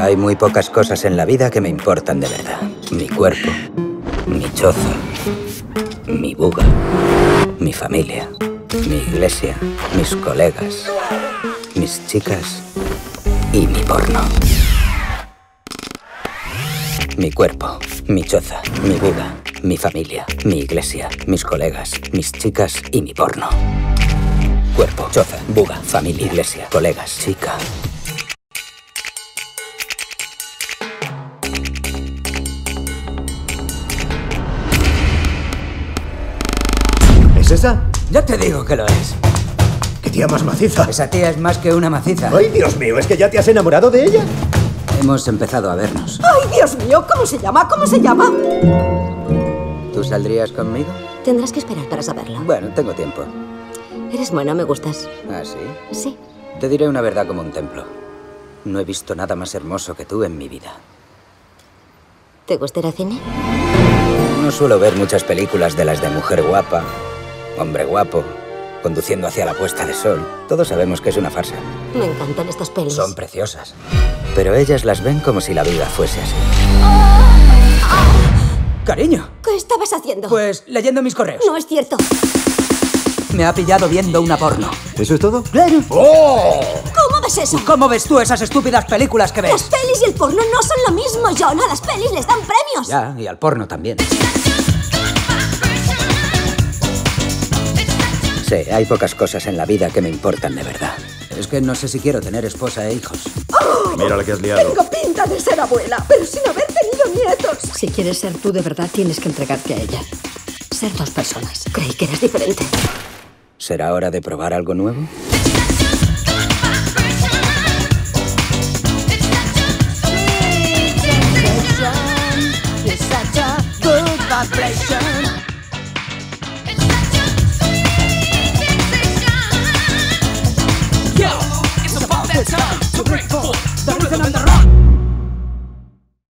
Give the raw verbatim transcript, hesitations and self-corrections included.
Hay muy pocas cosas en la vida que me importan de verdad. Mi cuerpo, mi choza, mi buga, mi familia, mi iglesia, mis colegas, mis chicas y mi porno. Mi cuerpo, mi choza, mi buga, mi familia, mi iglesia, mis colegas, mis chicas y mi porno. Cuerpo, choza, buga, familia, iglesia, colegas, chica. ¿Es esa? Ya te digo que lo es. ¡Qué tía más maciza! Esa tía es más que una maciza. ¡Ay, Dios mío! ¿Es que ya te has enamorado de ella? Hemos empezado a vernos. ¡Ay, Dios mío! ¿Cómo se llama? ¿Cómo se llama? ¿Tú saldrías conmigo? Tendrás que esperar para saberlo. Bueno, tengo tiempo. Eres bueno, me gustas. ¿Ah, sí? Sí. Te diré una verdad como un templo. No he visto nada más hermoso que tú en mi vida. ¿Te gusta ir al cine? No suelo ver muchas películas de las de mujer guapa, hombre guapo, conduciendo hacia la puesta de sol. Todos sabemos que es una farsa. Me encantan estas pelis. Son preciosas. Pero ellas las ven como si la vida fuese así. ¡Cariño! ¿Qué estabas haciendo? Pues leyendo mis correos. No es cierto. Me ha pillado viendo una porno. ¿Eso es todo? ¡Claro! ¡Oh! ¿Cómo ves eso? ¿Cómo ves tú esas estúpidas películas que ves? Las pelis y el porno no son lo mismo, John. A las pelis les dan premios. Ya, y al porno también. Sí, hay pocas cosas en la vida que me importan de verdad. Es que no sé si quiero tener esposa e hijos. Oh, mira la que has liado. Tengo pinta de ser abuela, pero sin haber tenido nietos. Si quieres ser tú de verdad, tienes que entregarte a ella. Ser dos personas. Creí que eras diferente. ¿Será hora de probar algo nuevo?